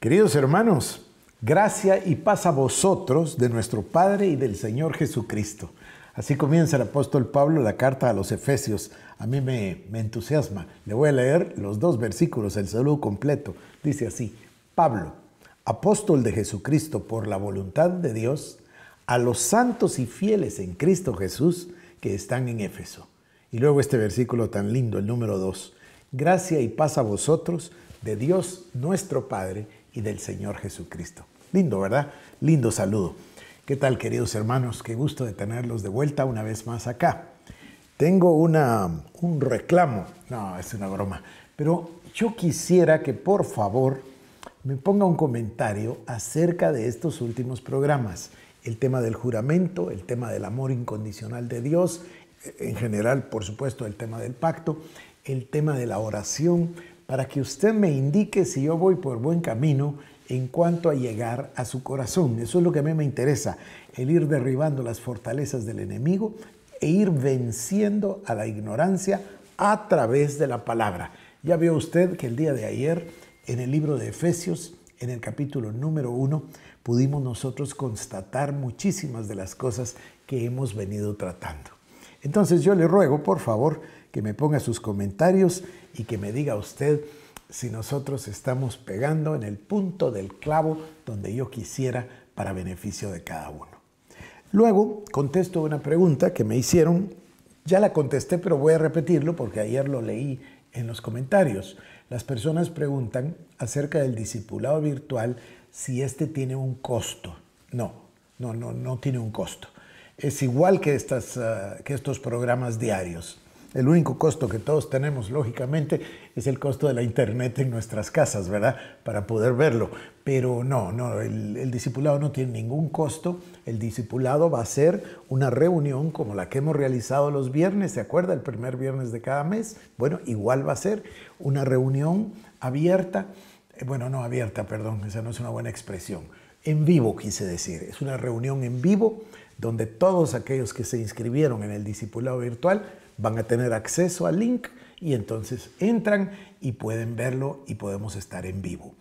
Queridos hermanos, gracia y paz a vosotros de nuestro Padre y del Señor Jesucristo. Así comienza el apóstol Pablo la carta a los Efesios. A mí me entusiasma. Le voy a leer los dos versículos, el saludo completo. Dice así: Pablo, apóstol de Jesucristo por la voluntad de Dios, a los santos y fieles en Cristo Jesús que están en Éfeso. Y luego este versículo tan lindo, el número 2. Gracia y paz a vosotros de Dios nuestro Padre y del Señor Jesucristo. Lindo, ¿verdad? Lindo saludo. ¿Qué tal, queridos hermanos? Qué gusto de tenerlos de vuelta una vez más acá. Tengo un reclamo. No, es una broma. Pero yo quisiera que, por favor, me ponga un comentario acerca de estos últimos programas. El tema del juramento, el tema del amor incondicional de Dios, en general, por supuesto, el tema del pacto, el tema de la oración, para que usted me indique si yo voy por buen camino en cuanto a llegar a su corazón. Eso es lo que a mí me interesa, el ir derribando las fortalezas del enemigo e ir venciendo a la ignorancia a través de la palabra. Ya vio usted que el día de ayer, en el libro de Efesios, en el capítulo número 1, pudimos nosotros constatar muchísimas de las cosas que hemos venido tratando. Entonces yo le ruego, por favor, que me ponga sus comentarios y que me diga usted si nosotros estamos pegando en el punto del clavo donde yo quisiera para beneficio de cada uno. Luego contesto una pregunta que me hicieron. Ya la contesté, pero voy a repetirlo porque ayer lo leí en los comentarios. Las personas preguntan acerca del discipulado virtual, si este tiene un costo. No tiene un costo. Es igual que estos programas diarios. El único costo que todos tenemos, lógicamente, es el costo de la internet en nuestras casas, ¿verdad? Para poder verlo. Pero el discipulado no tiene ningún costo. El discipulado va a ser una reunión como la que hemos realizado los viernes, ¿se acuerda? El primer viernes de cada mes. Bueno, igual va a ser una reunión abierta. Bueno, no abierta, perdón, esa no es una buena expresión. En vivo, quise decir. Es una reunión en vivo donde todos aquellos que se inscribieron en el discipulado virtual van a tener acceso al link y entonces entran y pueden verlo y podemos estar en vivo.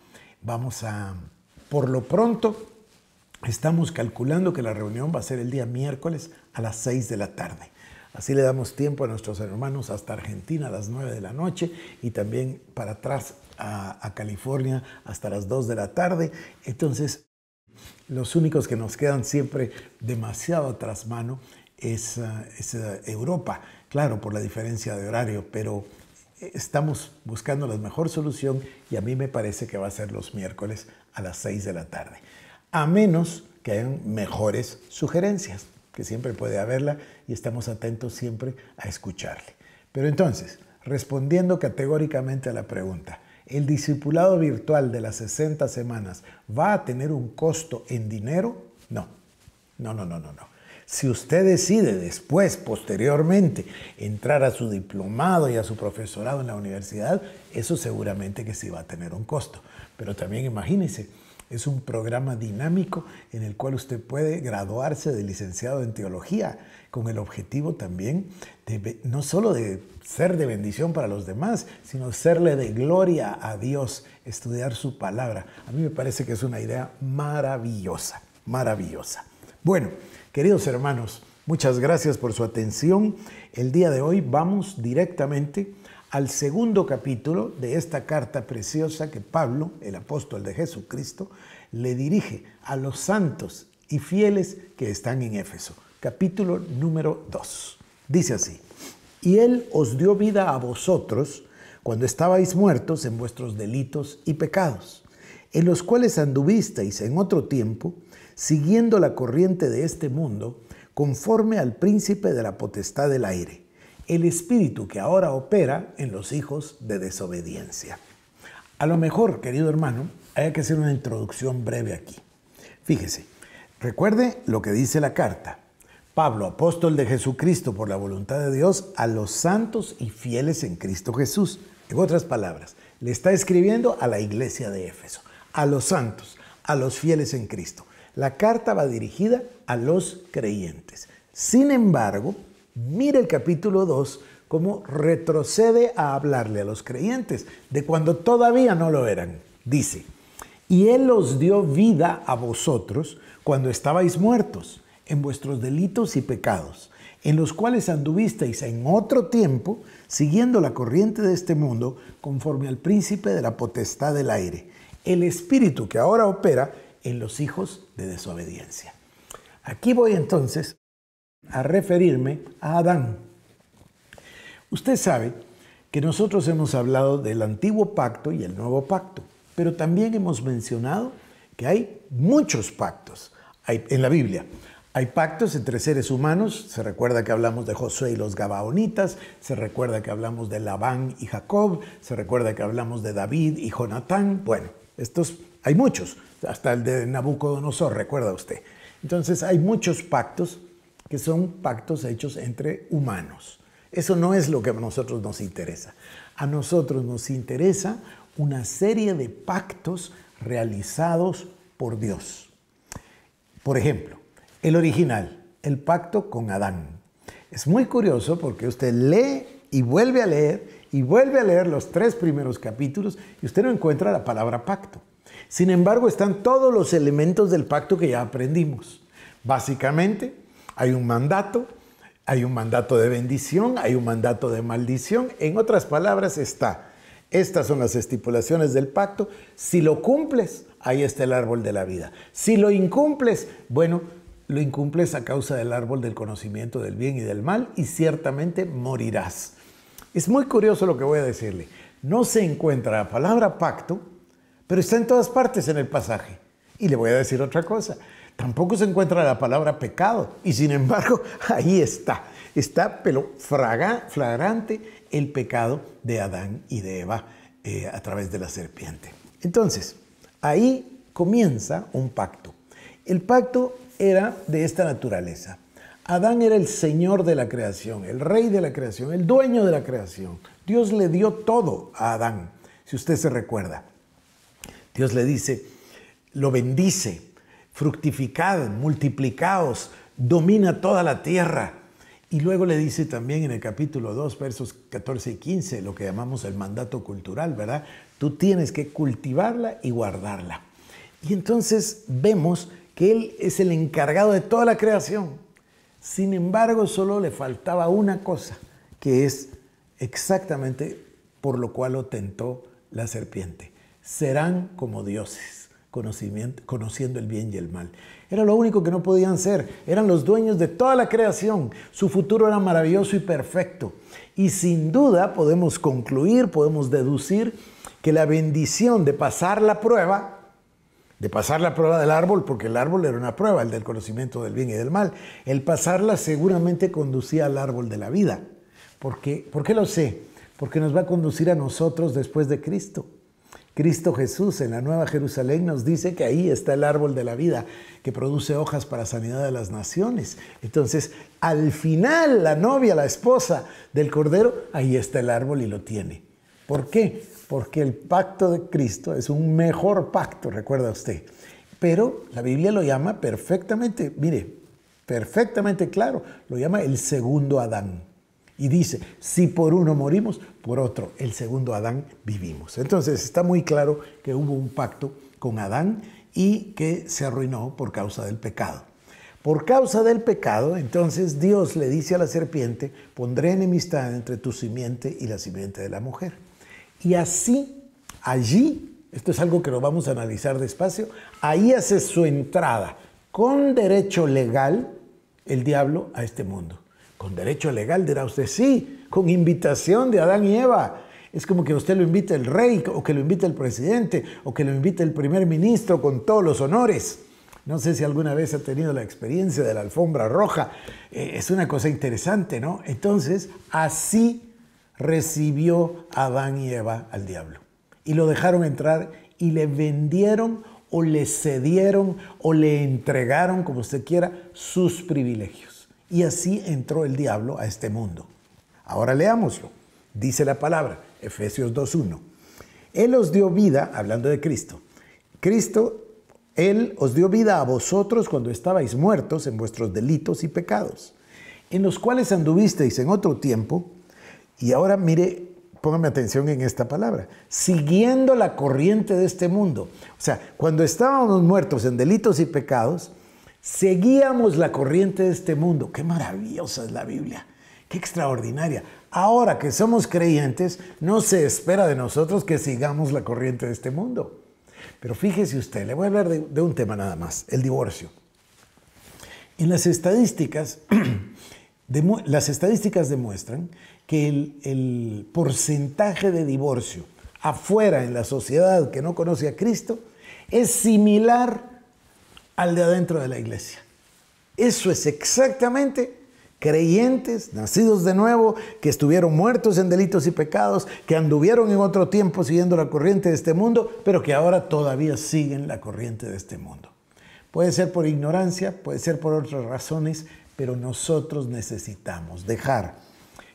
Por lo pronto, estamos calculando que la reunión va a ser el día miércoles a las 6 de la tarde. Así le damos tiempo a nuestros hermanos hasta Argentina a las 9 de la noche y también para atrás a California hasta las 2 de la tarde. Entonces, los únicos que nos quedan siempre demasiado atrás mano es Europa, claro, por la diferencia de horario, pero estamos buscando la mejor solución y a mí me parece que va a ser los miércoles a las 6 de la tarde, a menos que hayan mejores sugerencias, que siempre puede haberla y estamos atentos siempre a escucharle. Pero entonces, respondiendo categóricamente a la pregunta, ¿el discipulado virtual de las 60 semanas va a tener un costo en dinero? No. Si usted decide después, posteriormente, entrar a su diplomado y a su profesorado en la universidad, eso seguramente que sí va a tener un costo. Pero también imagínese, es un programa dinámico en el cual usted puede graduarse de licenciado en teología, con el objetivo también de no solo de ser de bendición para los demás, sino serle de gloria a Dios, estudiar su palabra. A mí me parece que es una idea maravillosa, maravillosa. Bueno, queridos hermanos, muchas gracias por su atención. El día de hoy vamos directamente al segundo capítulo de esta carta preciosa que Pablo, el apóstol de Jesucristo, le dirige a los santos y fieles que están en Éfeso. Capítulo número 2. Dice así: y Él os dio vida a vosotros cuando estabais muertos en vuestros delitos y pecados, en los cuales anduvisteis en otro tiempo, siguiendo la corriente de este mundo, conforme al príncipe de la potestad del aire, el espíritu que ahora opera en los hijos de desobediencia. A lo mejor, querido hermano, hay que hacer una introducción breve aquí. Fíjese, recuerde lo que dice la carta. Pablo, apóstol de Jesucristo por la voluntad de Dios, a los santos y fieles en Cristo Jesús. En otras palabras, le está escribiendo a la iglesia de Éfeso, a los santos, a los fieles en Cristo. La carta va dirigida a los creyentes. Sin embargo, mire el capítulo 2 cómo retrocede a hablarle a los creyentes de cuando todavía no lo eran. Dice, Y Él os dio vida a vosotros cuando estabais muertos en vuestros delitos y pecados, en los cuales anduvisteis en otro tiempo, siguiendo la corriente de este mundo, conforme al príncipe de la potestad del aire, el espíritu que ahora opera en los hijos de desobediencia. Aquí voy entonces a referirme a Adán. Usted sabe que nosotros hemos hablado del antiguo pacto y el nuevo pacto, pero también hemos mencionado que hay muchos pactos en la Biblia. Hay pactos entre seres humanos, se recuerda que hablamos de Josué y los Gabaonitas, se recuerda que hablamos de Labán y Jacob, se recuerda que hablamos de David y Jonatán. Bueno, estos hay muchos, hasta el de Nabucodonosor, recuerda usted. Entonces hay muchos pactos que son pactos hechos entre humanos. Eso no es lo que a nosotros nos interesa. A nosotros nos interesa una serie de pactos realizados por Dios. Por ejemplo, el original, el pacto con Adán. Es muy curioso porque usted lee y vuelve a leer los 3 primeros capítulos y usted no encuentra la palabra pacto. Sin embargo, están todos los elementos del pacto que ya aprendimos. Básicamente, hay un mandato de bendición, hay un mandato de maldición. En otras palabras, estas son las estipulaciones del pacto. Si lo cumples, ahí está el árbol de la vida. Si lo incumples, bueno, lo incumples a causa del árbol del conocimiento del bien y del mal y ciertamente morirás. Es muy curioso lo que voy a decirle. No se encuentra la palabra pacto, pero está en todas partes en el pasaje. Y le voy a decir otra cosa. Tampoco se encuentra la palabra pecado y sin embargo ahí está. Está pero flagrante el pecado de Adán y de Eva a través de la serpiente. Entonces, ahí comienza un pacto. El pacto era de esta naturaleza. Adán era el señor de la creación, el rey de la creación, el dueño de la creación. Dios le dio todo a Adán, si usted se recuerda. Dios le dice, lo bendice. Fructificad, multiplicaos, domina toda la tierra. Y luego le dice también en el capítulo 2, versos 14 y 15, lo que llamamos el mandato cultural, ¿verdad? Tú tienes que cultivarla y guardarla. Y entonces vemos que Él es el encargado de toda la creación. Sin embargo, solo le faltaba una cosa, que es exactamente por lo cual lo tentó la serpiente. Serán como dioses. Conociendo el bien y el mal. Era lo único que no podían ser. Eran los dueños de toda la creación. Su futuro era maravilloso y perfecto. Y sin duda podemos concluir, podemos deducir que la bendición de pasar la prueba, del árbol, porque el árbol era una prueba, el del conocimiento del bien y del mal, el pasarla seguramente conducía al árbol de la vida. ¿Por qué lo sé? Porque nos va a conducir a nosotros después de Cristo. Cristo Jesús en la Nueva Jerusalén nos dice que ahí está el árbol de la vida que produce hojas para sanidad de las naciones. Entonces, al final, la novia, la esposa del Cordero, ahí está el árbol y lo tiene. ¿Por qué? Porque el pacto de Cristo es un mejor pacto, recuerda usted. Pero la Biblia lo llama perfectamente, mire, perfectamente claro, lo llama el segundo Adán. Y dice, si por uno morimos, por otro, el segundo Adán, vivimos. Entonces está muy claro que hubo un pacto con Adán y que se arruinó por causa del pecado. Por causa del pecado, entonces Dios le dice a la serpiente, pondré enemistad entre tu simiente y la simiente de la mujer. Y así, allí, esto es algo que lo vamos a analizar despacio, ahí hace su entrada con derecho legal el diablo a este mundo. Con derecho legal, dirá usted, sí, con invitación de Adán y Eva. Es como que usted lo invite el rey, o que lo invite el presidente, o que lo invite el primer ministro con todos los honores. No sé si alguna vez ha tenido la experiencia de la alfombra roja. Es una cosa interesante, ¿no? Entonces, así recibió Adán y Eva al diablo. Y lo dejaron entrar y le vendieron o le cedieron o le entregaron, como usted quiera, sus privilegios. Y así entró el diablo a este mundo. Ahora leámoslo. Dice la palabra, Efesios 2:1. Él os dio vida, hablando de Cristo. Él os dio vida a vosotros cuando estabais muertos en vuestros delitos y pecados, en los cuales anduvisteis en otro tiempo. Y ahora mire póngame atención en esta palabra, siguiendo la corriente de este mundo. O sea, cuando estábamos muertos en delitos y pecados, seguíamos la corriente de este mundo. ¡Qué maravillosa es la Biblia! ¡Qué extraordinaria! Ahora que somos creyentes, no se espera de nosotros que sigamos la corriente de este mundo. Pero fíjese usted, le voy a hablar de un tema nada más, el divorcio. En las estadísticas, demuestran que el porcentaje de divorcio afuera en la sociedad que no conoce a Cristo es similar al de adentro de la iglesia. Eso es exactamente creyentes, nacidos de nuevo, que estuvieron muertos en delitos y pecados, que anduvieron en otro tiempo siguiendo la corriente de este mundo, pero que ahora todavía siguen la corriente de este mundo. Puede ser por ignorancia, puede ser por otras razones, pero nosotros necesitamos dejar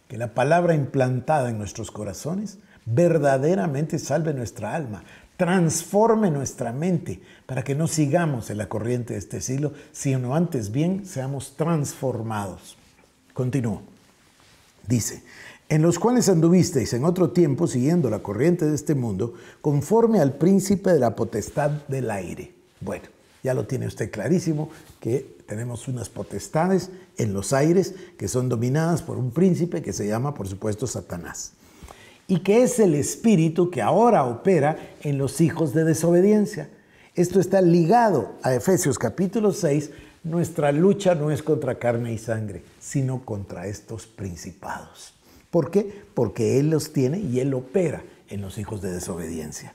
que la palabra implantada en nuestros corazones verdaderamente salve nuestra alma, transforme nuestra mente para que no sigamos en la corriente de este siglo, sino antes bien seamos transformados. Continúo. Dice, en los cuales anduvisteis en otro tiempo siguiendo la corriente de este mundo, conforme al príncipe de la potestad del aire. Bueno, ya lo tiene usted clarísimo que tenemos unas potestades en los aires que son dominadas por un príncipe que se llama, por supuesto, Satanás. Y que es el espíritu que ahora opera en los hijos de desobediencia. Esto está ligado a Efesios capítulo 6, Nuestra lucha no es contra carne y sangre, sino contra estos principados. ¿Por qué? Porque Él los tiene y Él opera en los hijos de desobediencia.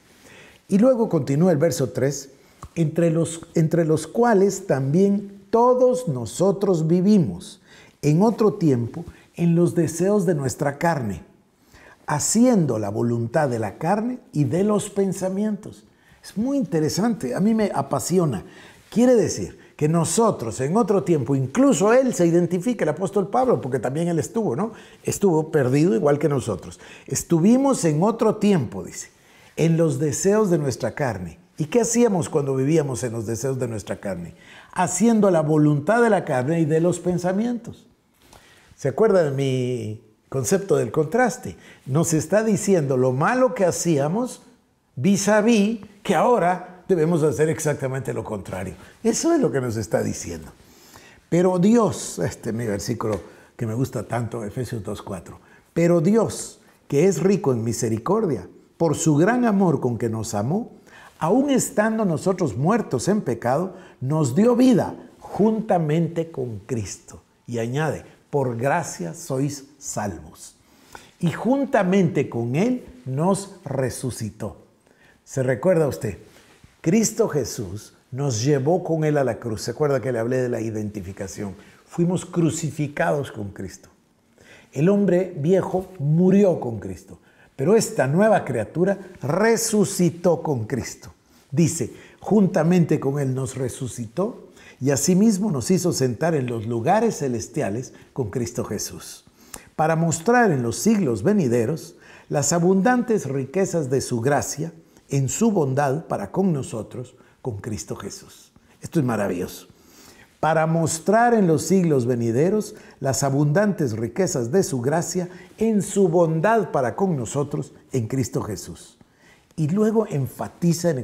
Y luego continúa el verso 3, entre los cuales también todos nosotros vivimos en otro tiempo en los deseos de nuestra carne, haciendo la voluntad de la carne y de los pensamientos. Es muy interesante, a mí me apasiona. Quiere decir que nosotros en otro tiempo, incluso él se identifica, el apóstol Pablo, porque también él estuvo, ¿no? Estuvo perdido igual que nosotros. Estuvimos en otro tiempo, dice, en los deseos de nuestra carne. ¿Y qué hacíamos cuando vivíamos en los deseos de nuestra carne? Haciendo la voluntad de la carne y de los pensamientos. ¿Se acuerda de mi concepto del contraste? Nos está diciendo lo malo que hacíamos vis-a-vis que ahora debemos hacer exactamente lo contrario. Eso es lo que nos está diciendo. Pero Dios, este es mi versículo que me gusta tanto, Efesios 2:4. Pero Dios, que es rico en misericordia, por su gran amor con que nos amó, aun estando nosotros muertos en pecado, nos dio vida juntamente con Cristo. Y añade, por gracia sois salvos. Y juntamente con Él nos resucitó. ¿Se recuerda usted? Cristo Jesús nos llevó con Él a la cruz. ¿Se acuerda que le hablé de la identificación? Fuimos crucificados con Cristo. El hombre viejo murió con Cristo, pero esta nueva criatura resucitó con Cristo. Dice, juntamente con Él nos resucitó y asimismo nos hizo sentar en los lugares celestiales con Cristo Jesús, para mostrar en los siglos venideros las abundantes riquezas de su gracia, en su bondad para con nosotros, con Cristo Jesús. Esto es maravilloso. Para mostrar en los siglos venideros las abundantes riquezas de su gracia, en su bondad para con nosotros, en Cristo Jesús. Y luego enfatiza en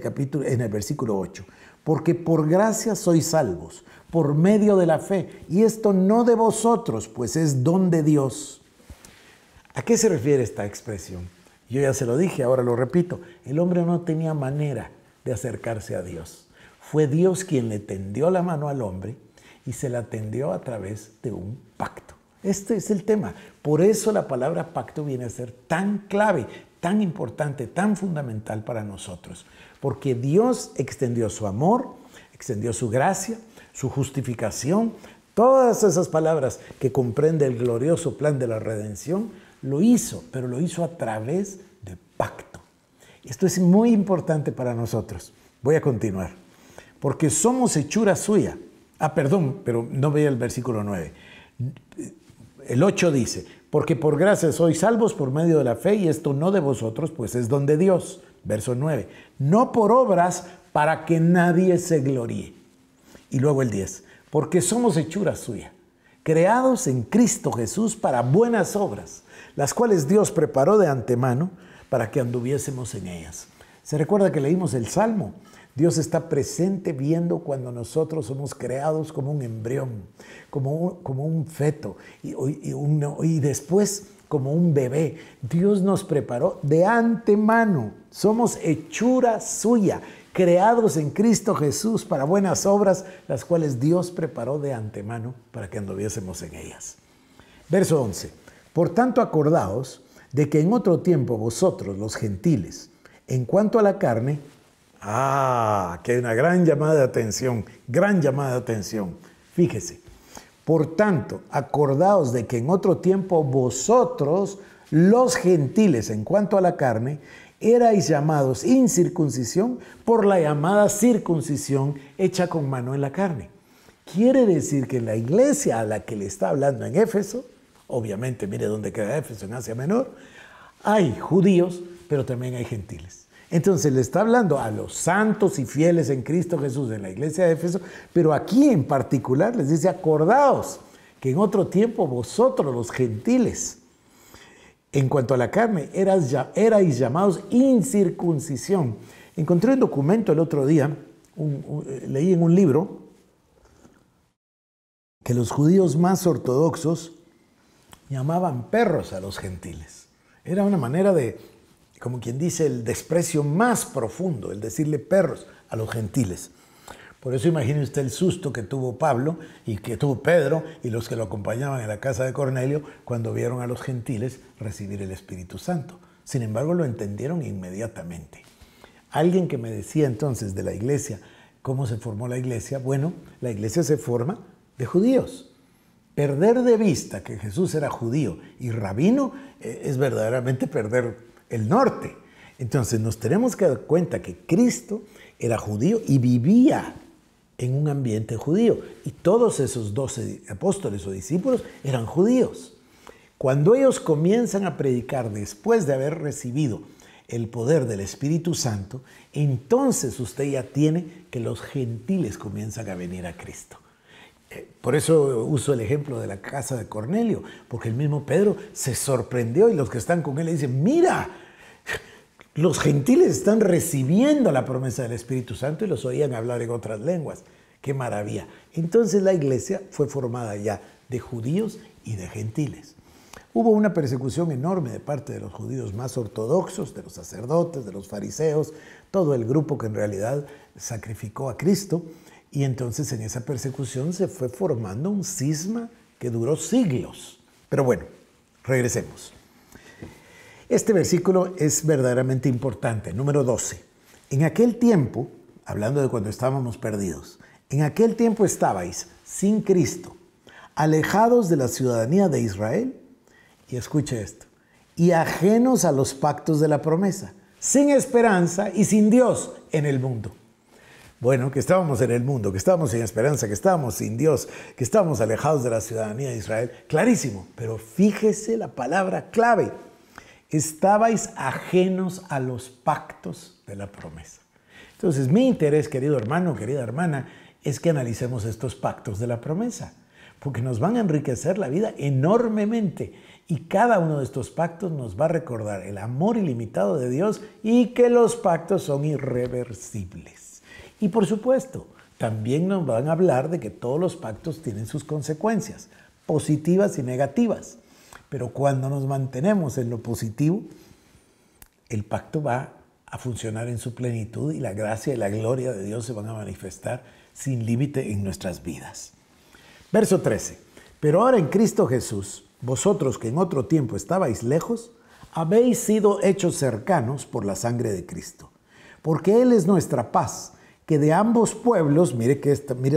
el versículo 8, porque por gracia sois salvos, por medio de la fe, y esto no de vosotros, pues es don de Dios. ¿A qué se refiere esta expresión? Yo ya se lo dije, ahora lo repito. El hombre no tenía manera de acercarse a Dios. Fue Dios quien le tendió la mano al hombre y se la tendió a través de un pacto. Este es el tema. Por eso la palabra pacto viene a ser tan clave, tan importante, tan fundamental para nosotros. Porque Dios extendió su amor, extendió su gracia, su justificación. Todas esas palabras que comprende el glorioso plan de la redención, lo hizo, pero lo hizo a través de pacto. Esto es muy importante para nosotros. Voy a continuar. Porque somos hechura suya. Ah, perdón, pero no veía el versículo 9. El 8 dice, porque por gracia sois salvos por medio de la fe, y esto no de vosotros, pues es don de Dios. Verso 9. No por obras para que nadie se gloríe. Y luego el 10. Porque somos hechura suya, creados en Cristo Jesús para buenas obras, las cuales Dios preparó de antemano para que anduviésemos en ellas. ¿Se recuerda que leímos el Salmo? Dios está presente viendo cuando nosotros somos creados como un embrión, como un feto y después como un bebé. Dios nos preparó de antemano. Somos hechura suya, creados en Cristo Jesús para buenas obras, las cuales Dios preparó de antemano para que anduviésemos en ellas. Verso 11. Por tanto, acordaos de que en otro tiempo vosotros, los gentiles, en cuanto a la carne... Ah, que hay una gran llamada de atención, gran llamada de atención. Fíjese. Por tanto, acordaos de que en otro tiempo vosotros, los gentiles, en cuanto a la carne, erais llamados incircuncisión por la llamada circuncisión hecha con mano en la carne. Quiere decir que la iglesia a la que le está hablando en Éfeso, obviamente mire dónde queda Éfeso, en Asia Menor, hay judíos, pero también hay gentiles. Entonces le está hablando a los santos y fieles en Cristo Jesús de la iglesia de Éfeso, pero aquí en particular les dice, acordaos que en otro tiempo vosotros los gentiles, en cuanto a la carne, erais llamados incircuncisión. Encontré un documento el otro día, leí en un libro, que los judíos más ortodoxos llamaban perros a los gentiles. Era una manera de, como quien dice, el desprecio más profundo, el decirle perros a los gentiles. Por eso imagine usted el susto que tuvo Pablo y que tuvo Pedro y los que lo acompañaban en la casa de Cornelio cuando vieron a los gentiles recibir el Espíritu Santo. Sin embargo, lo entendieron inmediatamente. Alguien que me decía entonces de la iglesia, ¿cómo se formó la iglesia? Bueno, la iglesia se forma de judíos. Perder de vista que Jesús era judío y rabino es verdaderamente perder el norte. Entonces nos tenemos que dar cuenta que Cristo era judío y vivía en un ambiente judío. Y todos esos 12 apóstoles o discípulos eran judíos. Cuando ellos comienzan a predicar después de haber recibido el poder del Espíritu Santo, entonces usted ya tiene que los gentiles comienzan a venir a Cristo. Por eso uso el ejemplo de la casa de Cornelio, porque el mismo Pedro se sorprendió y los que están con él le dicen, mira, los gentiles están recibiendo la promesa del Espíritu Santo y los oían hablar en otras lenguas. ¡Qué maravilla! Entonces la iglesia fue formada ya de judíos y de gentiles. Hubo una persecución enorme de parte de los judíos más ortodoxos, de los sacerdotes, de los fariseos, todo el grupo que en realidad sacrificó a Cristo. Y entonces en esa persecución se fue formando un cisma que duró siglos. Pero bueno, regresemos. Este versículo es verdaderamente importante, número 12. En aquel tiempo, hablando de cuando estábamos perdidos, en aquel tiempo estabais sin Cristo, alejados de la ciudadanía de Israel, y escuche esto, y ajenos a los pactos de la promesa, sin esperanza y sin Dios en el mundo. Bueno, que estábamos en el mundo, que estábamos sin esperanza, que estábamos sin Dios, que estábamos alejados de la ciudadanía de Israel, clarísimo, pero fíjese la palabra clave. Estabais ajenos a los pactos de la promesa. Entonces, mi interés, querido hermano, querida hermana, es que analicemos estos pactos de la promesa, porque nos van a enriquecer la vida enormemente y cada uno de estos pactos nos va a recordar el amor ilimitado de Dios y que los pactos son irreversibles. Y por supuesto, también nos van a hablar de que todos los pactos tienen sus consecuencias, positivas y negativas. Pero cuando nos mantenemos en lo positivo, el pacto va a funcionar en su plenitud y la gracia y la gloria de Dios se van a manifestar sin límite en nuestras vidas. Verso 13. Pero ahora en Cristo Jesús, vosotros que en otro tiempo estabais lejos, habéis sido hechos cercanos por la sangre de Cristo. Porque Él es nuestra paz, que de ambos pueblos, mire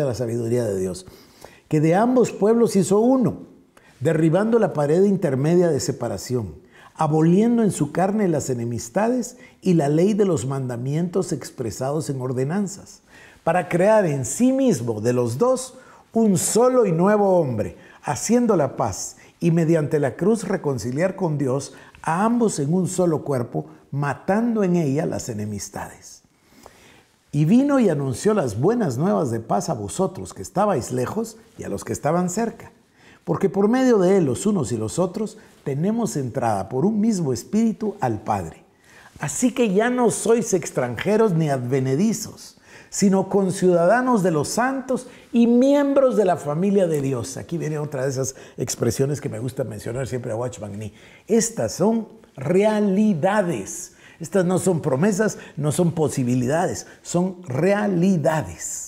la sabiduría de Dios, que de ambos pueblos hizo uno, derribando la pared intermedia de separación, aboliendo en su carne las enemistades y la ley de los mandamientos expresados en ordenanzas, para crear en sí mismo de los dos un solo y nuevo hombre, haciendo la paz y mediante la cruz reconciliar con Dios a ambos en un solo cuerpo, matando en ella las enemistades. Y vino y anunció las buenas nuevas de paz a vosotros que estabais lejos y a los que estaban cerca. Porque por medio de Él, los unos y los otros, tenemos entrada por un mismo espíritu al Padre. Así que ya no sois extranjeros ni advenedizos, sino conciudadanos de los santos y miembros de la familia de Dios. Aquí viene otra de esas expresiones que me gusta mencionar siempre a Watchman Nee. Estas son realidades. Estas no son promesas, no son posibilidades, son realidades.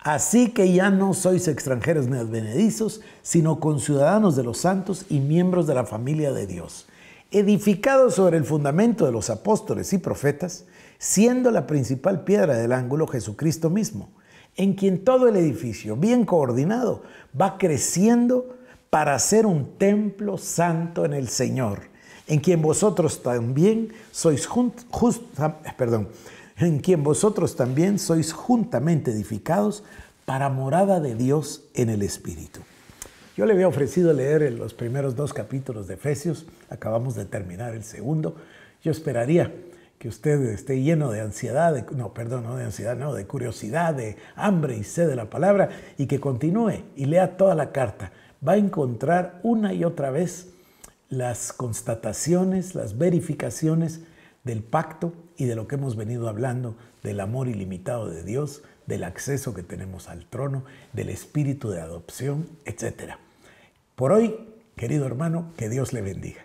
Así que ya no sois extranjeros ni advenedizos, sino conciudadanos de los santos y miembros de la familia de Dios, edificados sobre el fundamento de los apóstoles y profetas, siendo la principal piedra del ángulo Jesucristo mismo, en quien todo el edificio, bien coordinado, va creciendo para ser un templo santo en el Señor, en quien vosotros también sois juntamente edificados para morada de Dios en el Espíritu. Yo le había ofrecido leer los primeros dos capítulos de Efesios, acabamos de terminar el segundo. Yo esperaría que usted esté lleno de ansiedad, de curiosidad, de hambre y sed de la palabra, y que continúe y lea toda la carta. Va a encontrar una y otra vez las constataciones, las verificaciones del pacto y de lo que hemos venido hablando, del amor ilimitado de Dios, del acceso que tenemos al trono, del espíritu de adopción, etc. Por hoy, querido hermano, que Dios le bendiga.